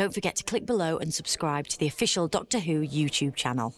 Don't forget to click below and subscribe to the official Doctor Who YouTube channel.